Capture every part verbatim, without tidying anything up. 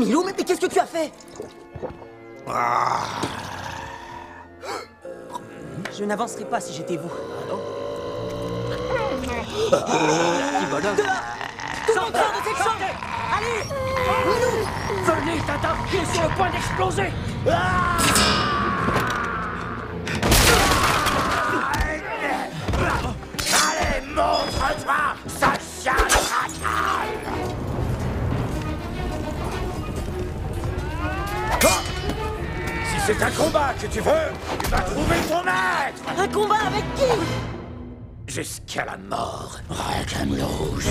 Milou, mais, mais qu'est-ce que tu as fait? Ah. Je n'avancerai pas si j'étais vous. Pardon? Ah. Ah. Dehors! Sortez de cette chambre! Allez! Milou! Venez, Tata! Il est sur le point d'exploser! Ah. Allez, montre-toi, Sacha Chacal! Si c'est un combat que tu veux, tu vas trouver ton maître! Un combat avec qui? Jusqu'à la mort, Rakam Rouge.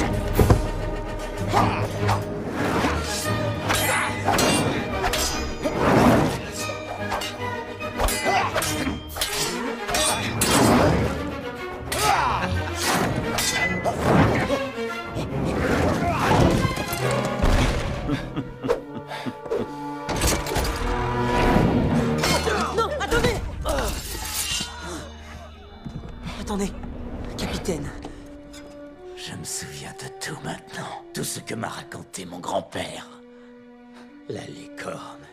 Attendez, capitaine. Je me souviens de tout maintenant. Tout ce que m'a raconté mon grand-père. La licorne.